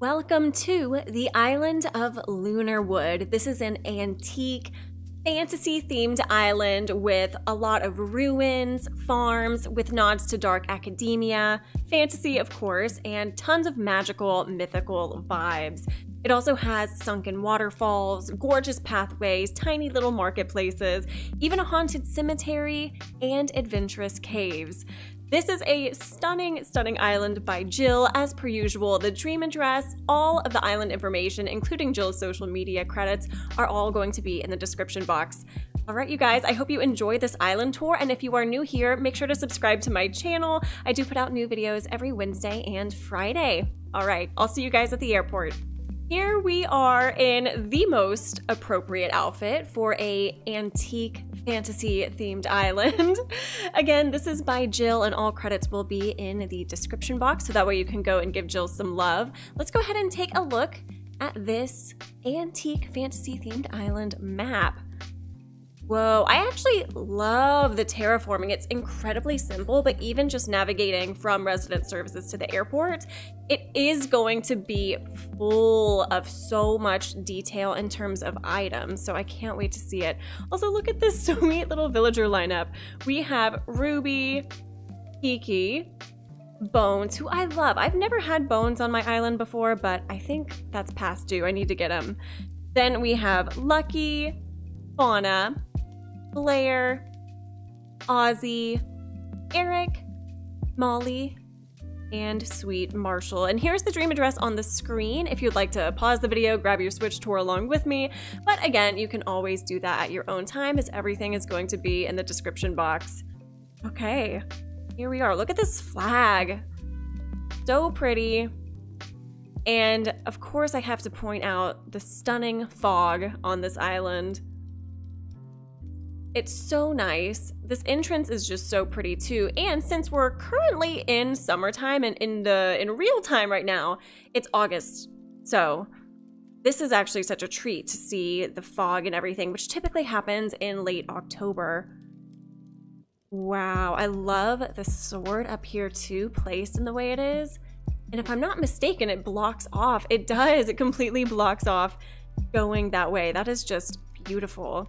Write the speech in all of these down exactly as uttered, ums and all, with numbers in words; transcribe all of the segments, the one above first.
Welcome to the island of Lunarwood. This is an antique fantasy themed island with a lot of ruins, farms, with nods to dark academia, fantasy of course, and tons of magical, mythical vibes. It also has sunken waterfalls, gorgeous pathways, tiny little marketplaces, even a haunted cemetery, and adventurous caves. This is a stunning, stunning island by Jill. As per usual, the dream address, all of the island information, including Jill's social media credits, are all going to be in the description box. All right, you guys, I hope you enjoy this island tour, and if you are new here, make sure to subscribe to my channel. I do put out new videos every Wednesday and Friday. All right, I'll see you guys at the airport. Here we are in the most appropriate outfit for a antique fantasy themed island. Again, this is by Jill and all credits will be in the description box, so that way you can go and give Jill some love. Let's go ahead and take a look at this antique fantasy themed island map. Whoa, I actually love the terraforming. It's incredibly simple, but even just navigating from resident services to the airport, it is going to be full of so much detail in terms of items, so I can't wait to see it. Also, look at this sweet little villager lineup. We have Ruby, Kiki, Bones, who I love. I've never had Bones on my island before, but I think that's past due. I need to get him. Then we have Lucky, Fauna, Blair, Ozzy, Eric, Molly, and sweet Marshall. And here's the dream address on the screen if you'd like to pause the video, grab your Switch tour along with me. But again, you can always do that at your own time, as everything is going to be in the description box. Okay, here we are. Look at this flag. So pretty. And of course I have to point out the stunning fog on this island. It's so nice. This entrance is just so pretty too. And since we're currently in summertime and in the in real time right now, it's August. So this is actually such a treat to see the fog and everything, which typically happens in late October. Wow, I love the sword up here too, placed in the way it is. And if I'm not mistaken, it blocks off. It does, it completely blocks off going that way. That is just beautiful.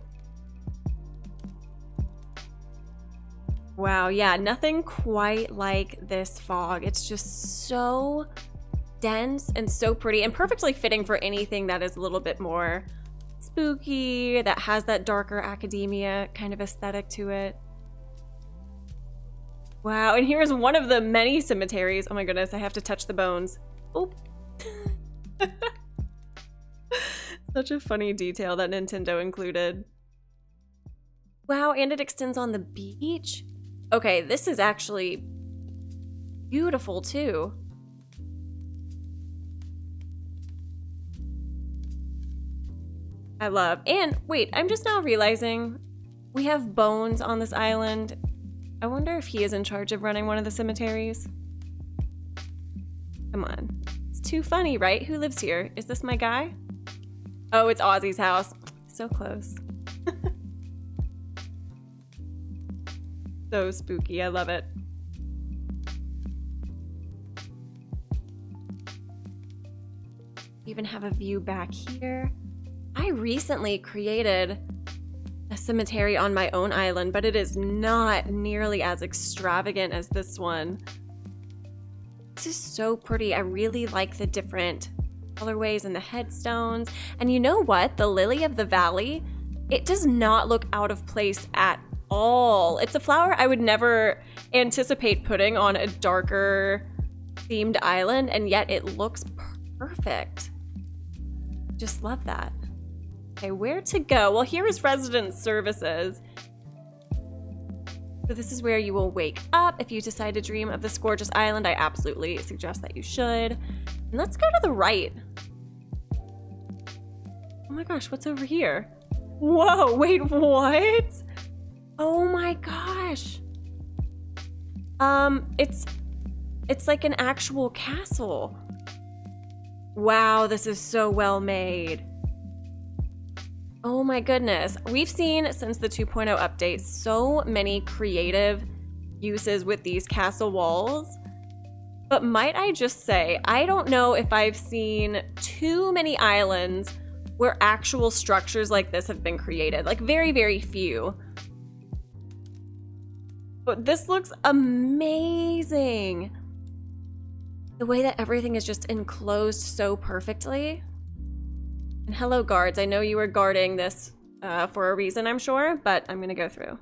Wow, yeah, nothing quite like this fog. It's just so dense and so pretty and perfectly fitting for anything that is a little bit more spooky, that has that darker academia kind of aesthetic to it. Wow, and here's one of the many cemeteries. Oh my goodness, I have to touch the bones. Oh. Such a funny detail that Nintendo included. Wow, and it extends on the beach. Okay, this is actually beautiful too. I love, and wait, I'm just now realizing we have Bones on this island. I wonder if he is in charge of running one of the cemeteries. Come on. It's too funny, right? Who lives here? Is this my guy? Oh, it's Ozzy's house. So close. So spooky. I love it. Even have a view back here. I recently created a cemetery on my own island, but it is not nearly as extravagant as this one. This is so pretty. I really like the different colorways and the headstones. And you know what? The lily of the valley, it does not look out of place at all. It's a flower I would never anticipate putting on a darker themed island, and yet it looks perfect. Just love that. Okay, where to go? Well, here is resident services. So this is where you will wake up. If you decide to dream of this gorgeous island, I absolutely suggest that you should. And let's go to the right. Oh my gosh, what's over here? Whoa, wait, what? Oh my gosh. Um, it's, it's like an actual castle. Wow, this is so well made. Oh my goodness. We've seen since the two point oh update so many creative uses with these castle walls. But might I just say, I don't know if I've seen too many islands where actual structures like this have been created. Like, very, very few. But this looks amazing. The way that everything is just enclosed so perfectly. And hello, guards. I know you were guarding this uh, for a reason, I'm sure, but I'm gonna go through.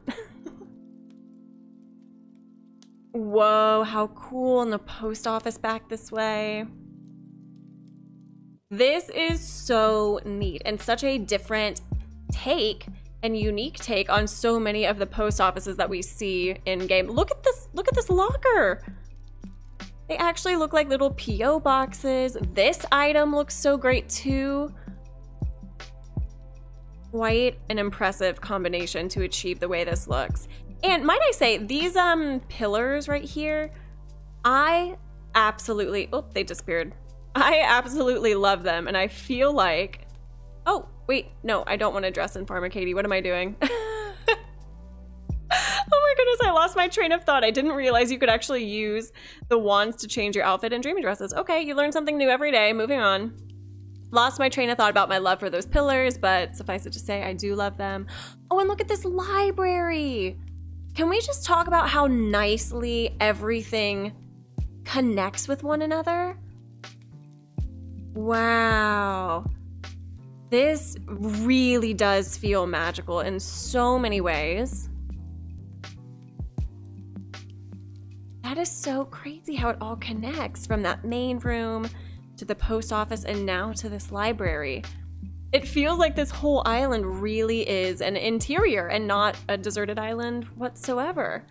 Whoa, how cool, and the post office back this way. This is so neat and such a different take and unique take on so many of the post offices that we see in game. Look at this, look at this locker. They actually look like little P O boxes. This item looks so great too. Quite an impressive combination to achieve the way this looks. And might I say, these um pillars right here, I absolutely, oh, they disappeared. I absolutely love them, and I feel like, oh, wait, no, I don't want to dress in Pharma-Katie. What am I doing? Oh my goodness, I lost my train of thought. I didn't realize you could actually use the wands to change your outfit and dreamy dresses. Okay, you learn something new every day, moving on. Lost my train of thought about my love for those pillars, but suffice it to say, I do love them. Oh, and look at this library. Can we just talk about how nicely everything connects with one another? Wow. This really does feel magical in so many ways. That is so crazy how it all connects from that main room to the post office and now to this library. It feels like this whole island really is an interior and not a deserted island whatsoever.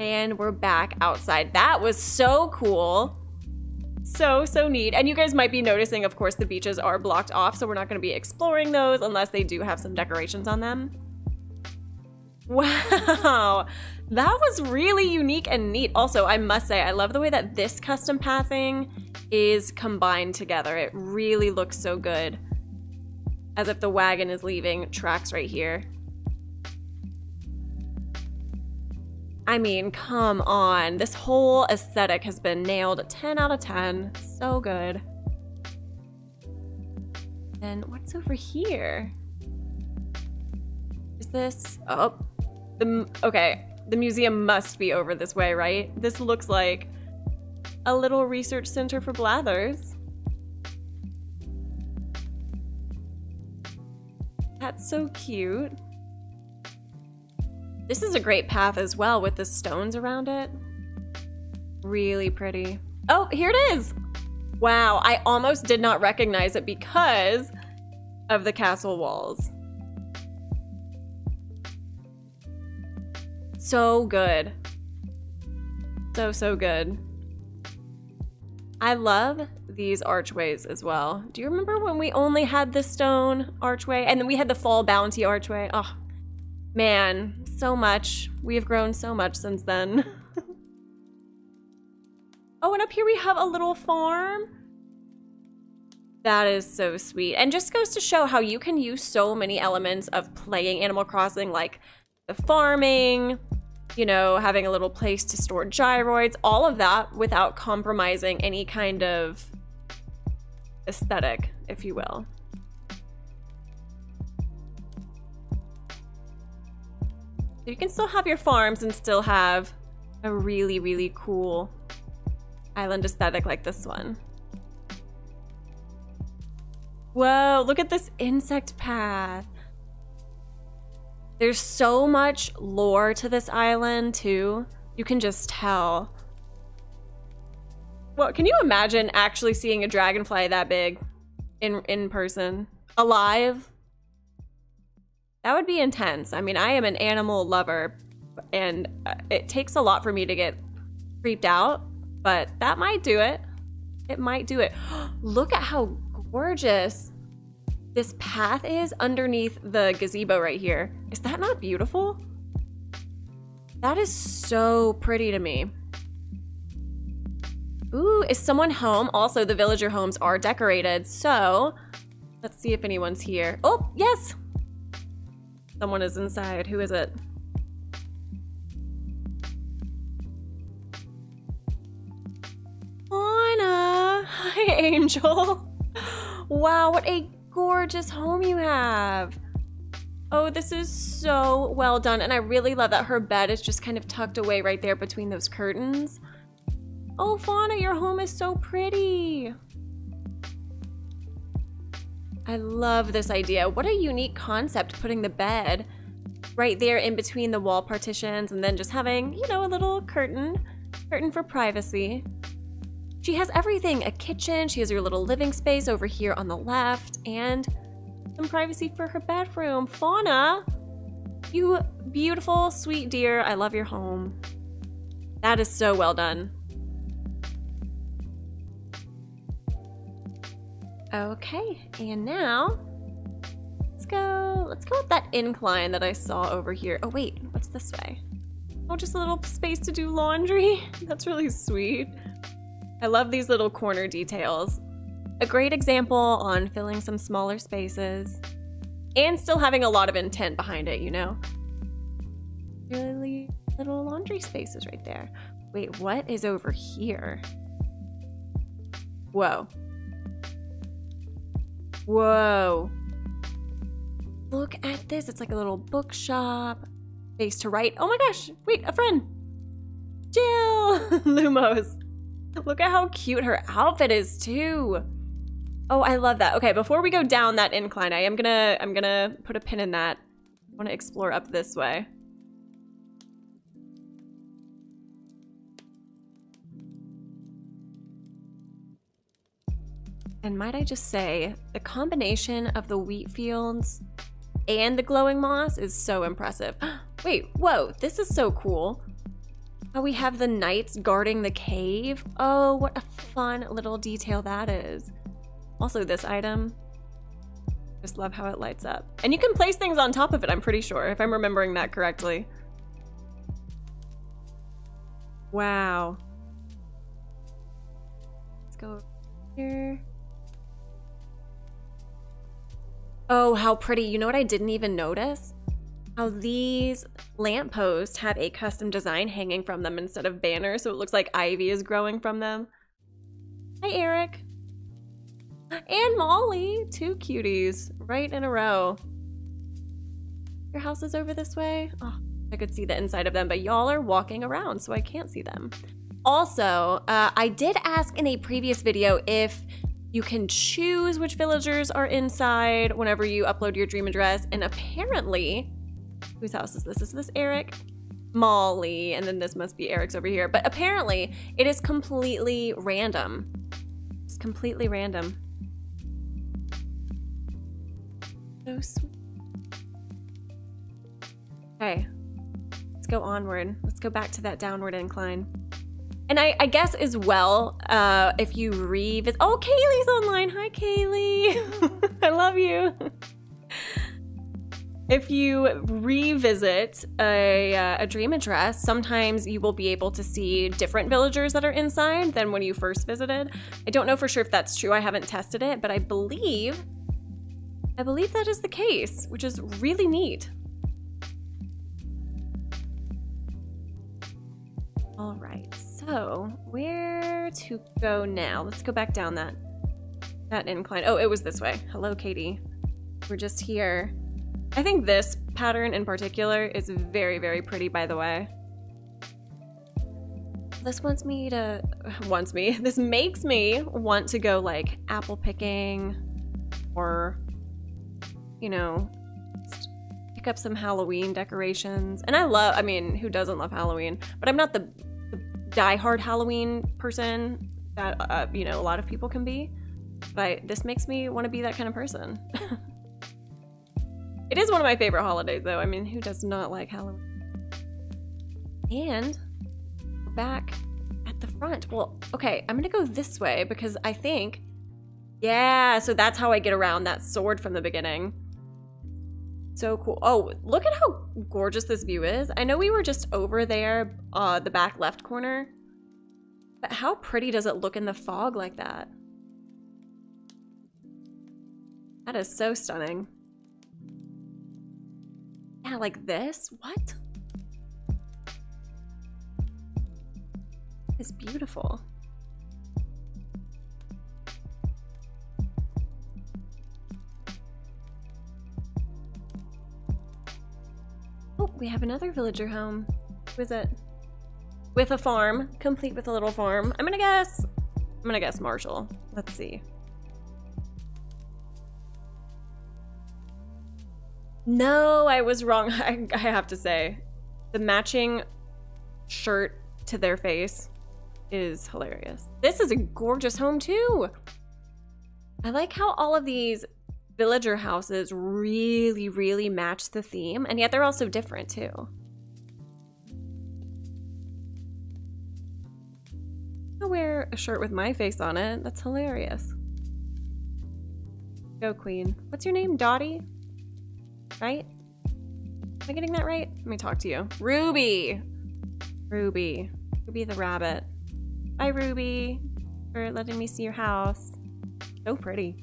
And we're back outside. That was so cool. So, so neat. And you guys might be noticing, of course, the beaches are blocked off, so we're not going to be exploring those unless they do have some decorations on them. Wow, that was really unique and neat. Also, I must say, I love the way that this custom pathing is combined together. It really looks so good. As if the wagon is leaving tracks right here. I mean, come on. This whole aesthetic has been nailed ten out of ten. So good. And what's over here? Is this, oh. The, okay, the museum must be over this way, right? This looks like a little research center for Blathers. That's so cute. This is a great path as well with the stones around it. Really pretty. Oh, here it is. Wow, I almost did not recognize it because of the castle walls. So good. So, so good. I love these archways as well. Do you remember when we only had the stone archway? And then we had the fall bounty archway. Oh, man, so much. We have grown so much since then. Oh, and up here we have a little farm. That is so sweet. And just goes to show how you can use so many elements of playing Animal Crossing, like the farming, you know, having a little place to store gyroids, all of that without compromising any kind of aesthetic, if you will. So you can still have your farms and still have a really, really cool island aesthetic like this one. Whoa, look at this insect path. There's so much lore to this island, too. You can just tell. Well, can you imagine actually seeing a dragonfly that big in, in person? Alive? That would be intense. I mean, I am an animal lover, and it takes a lot for me to get creeped out, but that might do it. It might do it. Look at how gorgeous this path is underneath the gazebo right here. Is that not beautiful? That is so pretty to me. Ooh, is someone home? Also, the villager homes are decorated, so let's see if anyone's here. Oh, yes! Someone is inside. Who is it? Angel. Wow, what a gorgeous home you have. Oh, this is so well done. And I really love that her bed is just kind of tucked away right there between those curtains. Oh, Fauna, your home is so pretty. I love this idea. What a unique concept, putting the bed right there in between the wall partitions and then just having, you know, a little curtain, curtain for privacy. She has everything, a kitchen, she has her little living space over here on the left, and some privacy for her bedroom. Fauna, you beautiful, sweet dear, I love your home. That is so well done. Okay, and now let's go, let's go with that incline that I saw over here. Oh wait, what's this way? Oh, just a little space to do laundry. That's really sweet. I love these little corner details. A great example on filling some smaller spaces and still having a lot of intent behind it, you know? Really little laundry spaces right there. Wait, what is over here? Whoa. Whoa. Look at this. It's like a little bookshop. Space to write. Oh my gosh. Wait, a friend. Jill. Lumos. Look at how cute her outfit is too. Oh, I love that. Okay, before we go down that incline, I am gonna I'm gonna put a pin in that. I want to explore up this way. And might I just say, the combination of the wheat fields and the glowing moss is so impressive. Wait, whoa, this is so cool. Oh, we have the knights guarding the cave. Oh, what a fun little detail that is. Also this item. Just love how it lights up. And you can place things on top of it, I'm pretty sure, if I'm remembering that correctly. Wow. Let's go here. Oh, how pretty. You know what I didn't even notice? How these lampposts have a custom design hanging from them instead of banners, so it looks like ivy is growing from them. Hi, Eric. And Molly, two cuties, right in a row. Your house is over this way? Oh, I could see the inside of them, but y'all are walking around, so I can't see them. Also, uh, I did ask in a previous video if you can choose which villagers are inside whenever you upload your dream address, and apparently... Whose house is this? Is this Eric? Molly, and then this must be Eric's over here. But apparently it is completely random. It's completely random. So sweet. Okay, let's go onward. Let's go back to that downward incline. And I, I guess as well, uh, if you revisit, oh, Kaylee's online. Hi, Kaylee. I love you. If you revisit a, uh, a dream address, sometimes you will be able to see different villagers that are inside than when you first visited. I don't know for sure if that's true. I haven't tested it, but I believe, I believe that is the case, which is really neat. All right, so where to go now? Let's go back down that, that incline. Oh, it was this way. Hello, Katie. We're just here. I think this pattern in particular is very, very pretty, by the way. This wants me to, wants me, this makes me want to go like apple picking or, you know, pick up some Halloween decorations. And I love, I mean, who doesn't love Halloween? But I'm not the, the diehard Halloween person that, uh, you know, a lot of people can be. But this makes me want to be that kind of person. It is one of my favorite holidays, though. I mean, who does not like Halloween? And we're back at the front. Well, okay, I'm gonna go this way because I think, yeah, so that's how I get around that sword from the beginning. So cool. Oh, look at how gorgeous this view is. I know we were just over there, uh, the back left corner, but how pretty does it look in the fog like that? That is so stunning. Yeah, like this? What? It's beautiful. we have another villager home. Who is it? With a farm, complete with a little farm. I'm gonna guess, I'm gonna guess Marshall. Let's see. No, I was wrong, I, I have to say. The matching shirt to their face is hilarious. This is a gorgeous home too. I like how all of these villager houses really, really match the theme, and yet they're also different too. I'll wear a shirt with my face on it. That's hilarious. Go, Queen. What's your name? Dottie? Right? Am I getting that right? Let me talk to you. Ruby! Ruby. Ruby the rabbit. Bye, Ruby, for letting me see your house. So pretty.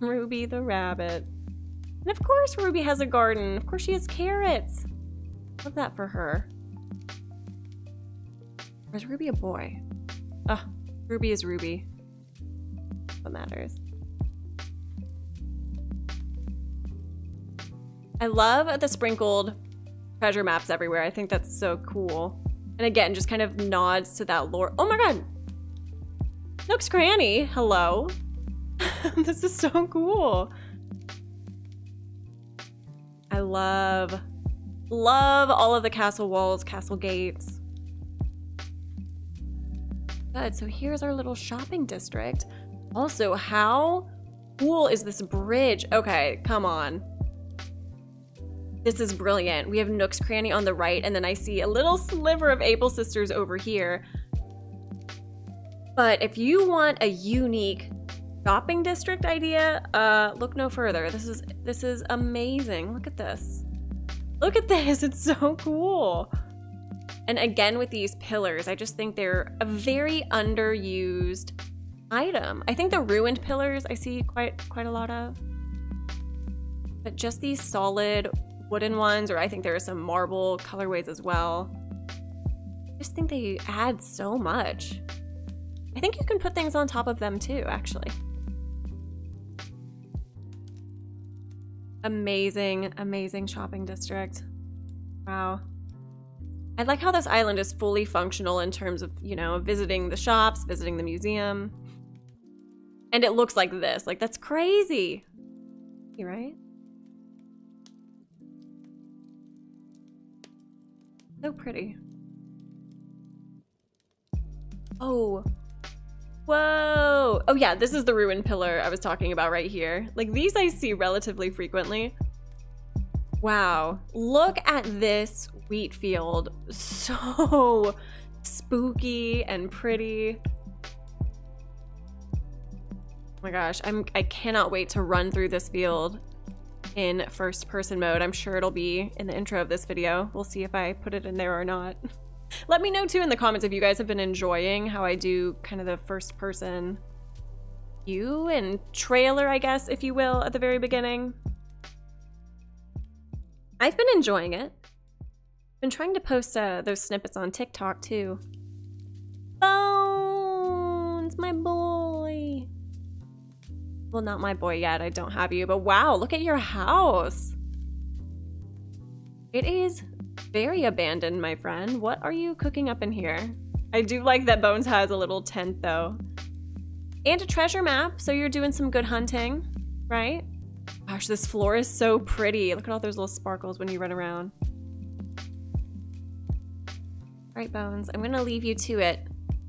Ruby the rabbit. And of course Ruby has a garden. Of course she has carrots. Love that for her. Or is Ruby a boy? Ah, oh, Ruby is Ruby. That's what matters. I love the sprinkled treasure maps everywhere. I think that's so cool. And again, just kind of nods to that lore. Oh my god! Nook's Cranny, hello. This is so cool. I love, love all of the castle walls, castle gates. Good, so here's our little shopping district. Also, how cool is this bridge? Okay, come on. This is brilliant. We have Nook's Cranny on the right, and then I see a little sliver of Able Sisters over here. But if you want a unique shopping district idea, uh, look no further. This is this is amazing. Look at this. Look at this. It's so cool. And again with these pillars, I just think they're a very underused item. I think the ruined pillars I see quite quite a lot of. But just these solid wooden ones, or I think there are some marble colorways as well. I just think they add so much. I think you can put things on top of them too, actually. Amazing, amazing shopping district. Wow. I like how this island is fully functional in terms of, you know, visiting the shops, visiting the museum. And it looks like this. Like, that's crazy. You're right? So pretty. Oh. Whoa. Oh yeah, this is the ruin pillar I was talking about right here. Like, these I see relatively frequently. Wow. Look at this wheat field. So spooky and pretty. Oh my gosh, I'm I cannot wait to run through this field in first person mode. I'm sure it'll be in the intro of this video. We'll see if I put it in there or not. Let me know too in the comments if you guys have been enjoying how I do kind of the first person view and trailer, I guess, if you will, at the very beginning. I've been enjoying it. Been trying to post uh, those snippets on TikTok too. Bones, my boy. Well, not my boy yet, I don't have you, but wow, look at your house. It is very abandoned, my friend. What are you cooking up in here? I do like that Bones has a little tent though. And a treasure map, so you're doing some good hunting, right? Gosh, this floor is so pretty. Look at all those little sparkles when you run around. All right, Bones, I'm gonna leave you to it.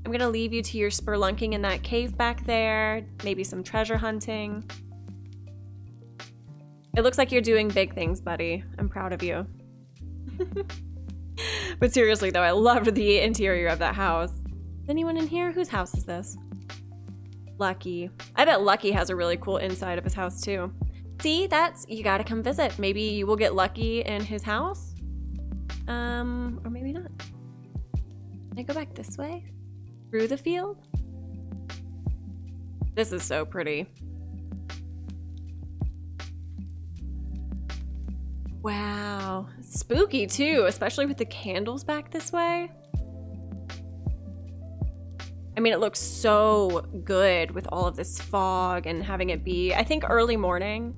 I'm gonna leave you to your spelunking in that cave back there, maybe some treasure hunting. It looks like you're doing big things, buddy. I'm proud of you. But seriously though, I loved the interior of that house. Is anyone in here? Whose house is this? Lucky. I bet Lucky has a really cool inside of his house too. See, that's, you gotta come visit. Maybe you will get Lucky in his house? Um, or maybe not. Can I go back this way? Through the field? This is so pretty. Wow, spooky too, especially with the candles back this way. I mean, it looks so good with all of this fog and having it be, I think, early morning.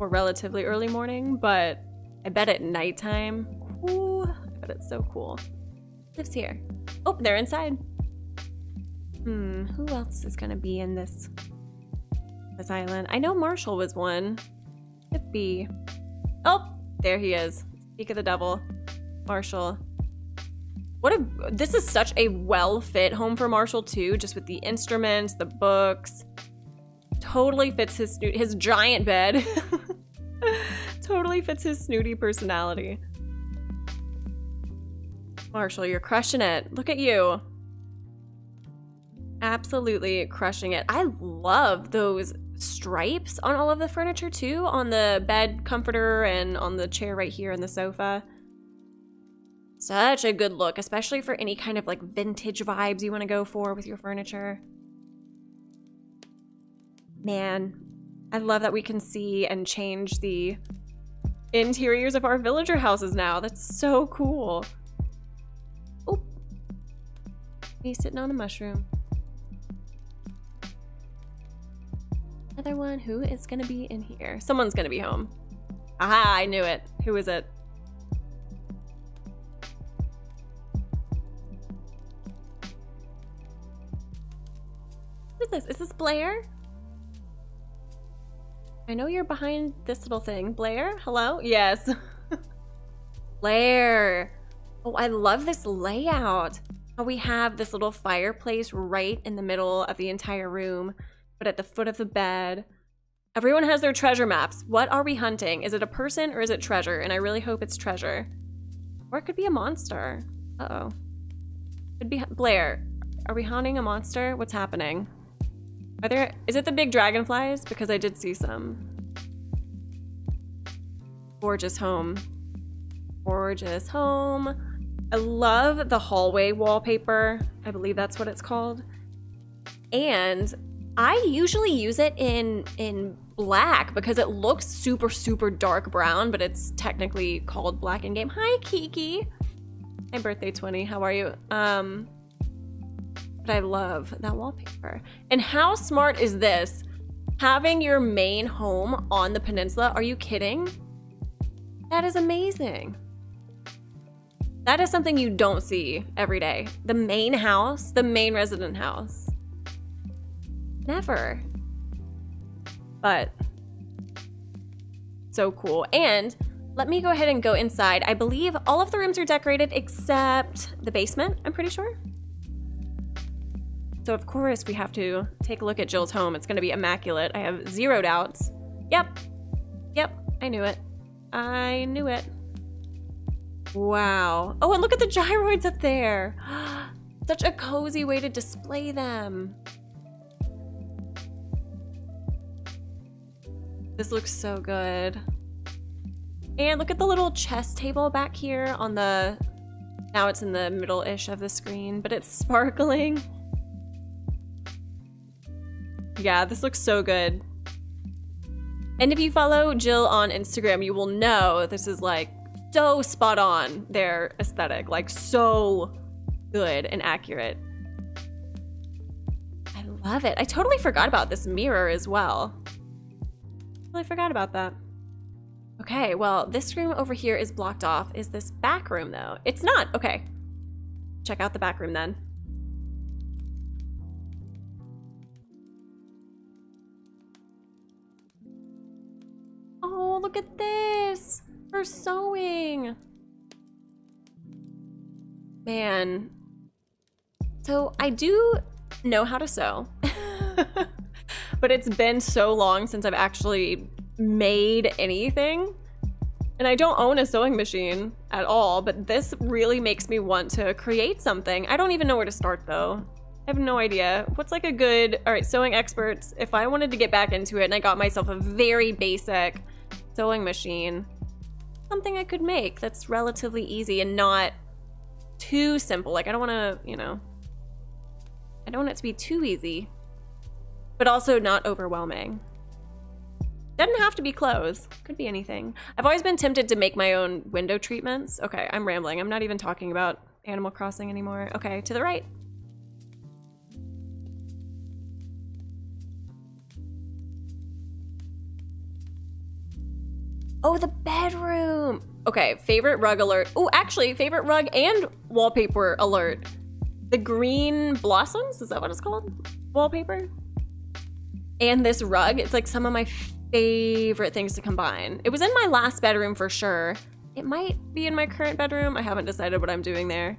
or relatively early morning, but I bet at nighttime, ooh, I bet it's so cool. Lives here. Oh, they're inside. Hmm, who else is gonna be in this this island? I know Marshall was one. Could be. Oh, there he is. Speak of the devil, Marshall. What a, this is such a well-fit home for Marshall too, just with the instruments, the books. Totally fits his snoot, his giant bed. Totally fits his snooty personality. Marshall, you're crushing it. Look at you. Absolutely crushing it. I love those stripes on all of the furniture too, on the bed comforter and on the chair right here and the sofa. Such a good look, especially for any kind of like vintage vibes you want to go for with your furniture. Man, I love that we can see and change the interiors of our villager houses now. That's so cool. Oh, he's sitting on a mushroom. Another one. Who is gonna be in here? Someone's gonna be home. Aha, I knew it. Who is it? What is this? Is this Blair? I know you're behind this little thing. Blair? Hello? Yes. Blair. Oh, I love this layout. Oh, we have this little fireplace right in the middle of the entire room, but at the foot of the bed. Everyone has their treasure maps. What are we hunting? Is it a person or is it treasure? And I really hope it's treasure. Or it could be a monster. Uh-oh. Could be Blair. Are we hunting a monster? What's happening? Are there, is it the big dragonflies? Because I did see some. Gorgeous home. Gorgeous home. I love the hallway wallpaper. I believe that's what it's called. And I usually use it in, in black because it looks super, super dark brown, but it's technically called black in game. Hi, Kiki. Hi, birthday twenty. How are you? Um... I love that wallpaper. And how smart is this? Having your main home on the peninsula? Are you kidding? That is amazing. That is something you don't see every day. The main house, the main resident house. Never. But so cool. And let me go ahead and go inside. I believe all of the rooms are decorated except the basement, I'm pretty sure. So of course we have to take a look at Jill's home. It's gonna be immaculate. I have zero doubts. Yep, yep, I knew it. I knew it. Wow. Oh, and look at the gyroids up there. Such a cozy way to display them. This looks so good. And look at the little chess table back here on the, now it's in the middle-ish of the screen, but it's sparkling. Yeah, this looks so good. And if you follow Jill on Instagram, you will know this is like so spot on, their aesthetic, like so good and accurate. I love it. I totally forgot about this mirror as well. Totally forgot about that. Okay, well, this room over here is blocked off. Is this back room though? It's not. Okay. Check out the back room then. Oh, look at this for sewing. Man. So I do know how to sew, but it's been so long since I've actually made anything. And I don't own a sewing machine at all, but this really makes me want to create something. I don't even know where to start though. I have no idea. What's like a good, all right, sewing experts. If I wanted to get back into it and I got myself a very basic sewing machine, something I could make that's relatively easy and not too simple. Like I don't want to, you know, I don't want it to be too easy, but also not overwhelming. Doesn't have to be clothes, could be anything. I've always been tempted to make my own window treatments. Okay, I'm rambling. I'm not even talking about Animal Crossing anymore. Okay, to the right. Oh, the bedroom. Okay, favorite rug alert. Oh, actually, favorite rug and wallpaper alert. The green blossoms, is that what it's called? Wallpaper? And this rug, it's like some of my favorite things to combine. It was in my last bedroom for sure. It might be in my current bedroom. I haven't decided what I'm doing there.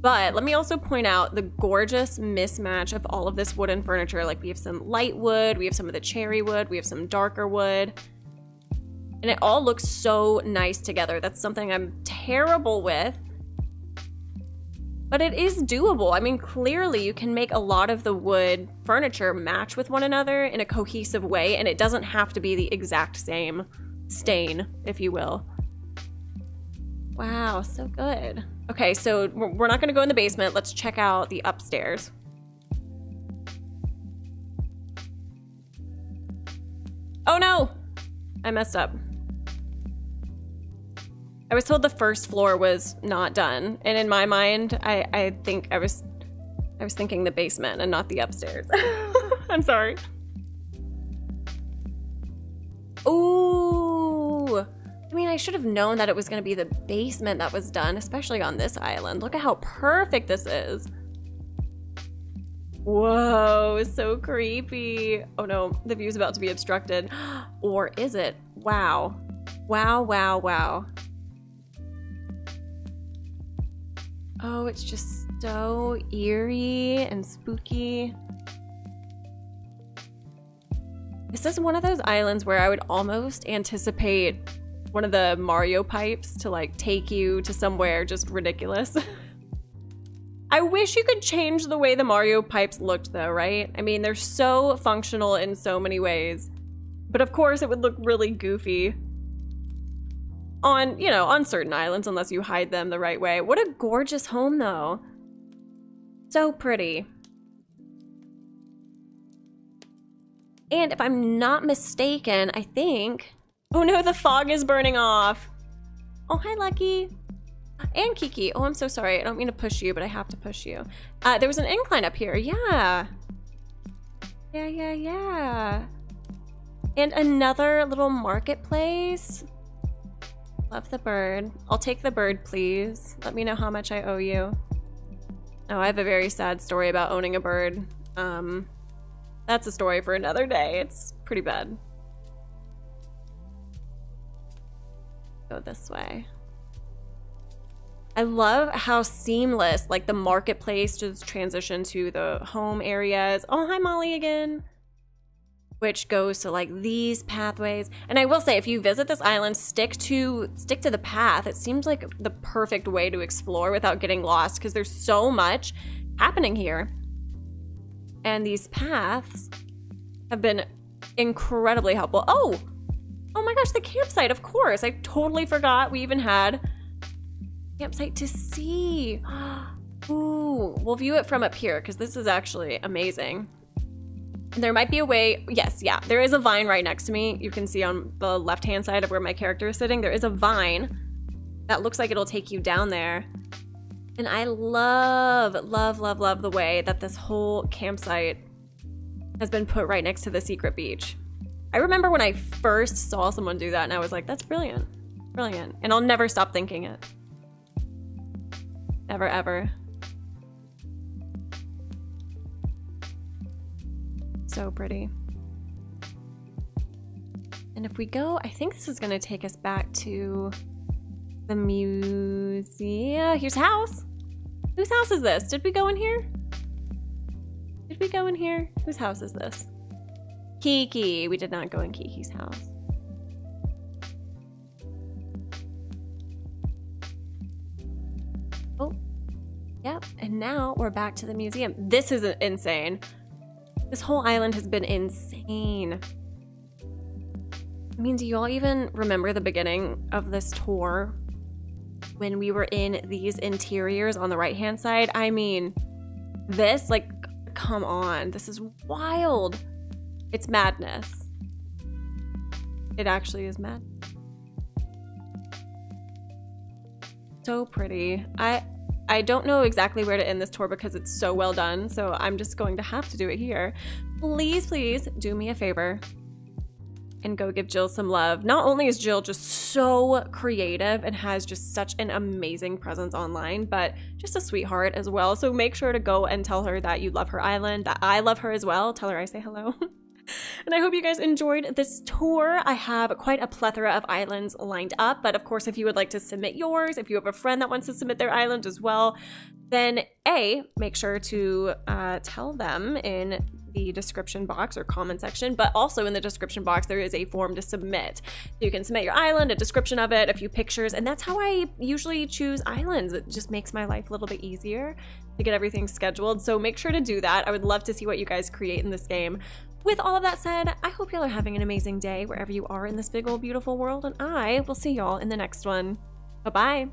But let me also point out the gorgeous mismatch of all of this wooden furniture. Like, we have some light wood, we have some of the cherry wood, we have some darker wood. And it all looks so nice together. That's something I'm terrible with. But it is doable. I mean, clearly you can make a lot of the wood furniture match with one another in a cohesive way, and it doesn't have to be the exact same stain, if you will. Wow, so good. Okay, so we're not gonna go in the basement. Let's check out the upstairs. Oh no, I messed up. I was told the first floor was not done, and in my mind, I, I think I was, I was thinking the basement and not the upstairs. I'm sorry. Ooh. I mean, I should have known that it was gonna be the basement that was done, especially on this island. Look at how perfect this is. Whoa, so creepy. Oh no, the view's about to be obstructed. Or is it? Wow. Wow, wow, wow. Oh, it's just so eerie and spooky. This is one of those islands where I would almost anticipate one of the Mario pipes to like take you to somewhere just ridiculous. I wish you could change the way the Mario pipes looked though, right? I mean, they're so functional in so many ways, but of course it would look really goofy on, you know, on certain islands, unless you hide them the right way. What a gorgeous home though. So pretty. And if I'm not mistaken, I think, oh no, the fog is burning off. Oh, hi Lucky. And Kiki. Oh, I'm so sorry. I don't mean to push you, but I have to push you. Uh, there was an incline up here. Yeah. Yeah, yeah, yeah. And another little marketplace. Love the bird. I'll take the bird, please. Let me know how much I owe you. Oh, I have a very sad story about owning a bird. Um, that's a story for another day. It's pretty bad. Go this way. I love how seamless, like, the marketplace just transitioned to the home areas. Oh, hi Molly again. Which goes to like these pathways. And I will say, if you visit this island, stick to stick to the path. It seems like the perfect way to explore without getting lost, because there's so much happening here. And these paths have been incredibly helpful. Oh, oh my gosh, the campsite, of course. I totally forgot we even had a campsite to see. Ooh, we'll view it from up here because this is actually amazing. There might be a way, yes, yeah, there is a vine right next to me. You can see on the left-hand side of where my character is sitting, there is a vine that looks like it'll take you down there. And I love, love, love, love the way that this whole campsite has been put right next to the secret beach. I remember when I first saw someone do that and I was like, that's brilliant, brilliant. And I'll never stop thinking it. Never, ever. So pretty. And if we go, I think this is gonna take us back to the museum. Here's a house. Whose house is this? Did we go in here? Did we go in here? Whose house is this? Kiki. We did not go in Kiki's house. Oh, yep. And now we're back to the museum. This is insane. This whole island has been insane. I mean, do you all even remember the beginning of this tour when we were in these interiors on the right-hand side? I mean, this, like, come on. This is wild. It's madness. It actually is mad. So pretty. I... I don't know exactly where to end this tour because it's so well done, so I'm just going to have to do it here. Please, please do me a favor. and go give Jill some love. Not only is Jill just so creative and has just such an amazing presence online, but just a sweetheart as well. So make sure to go and tell her that you love her island, that I love her as well. Tell her I say hello. And I hope you guys enjoyed this tour. I have quite a plethora of islands lined up, but of course, if you would like to submit yours, if you have a friend that wants to submit their island as well, then A, make sure to uh, tell them in the description box or comment section, but also in the description box, there is a form to submit. You can submit your island, a description of it, a few pictures, and that's how I usually choose islands. It just makes my life a little bit easier to get everything scheduled. So make sure to do that. I would love to see what you guys create in this game. With all of that said, I hope y'all are having an amazing day wherever you are in this big old beautiful world, and I will see y'all in the next one. Bye-bye.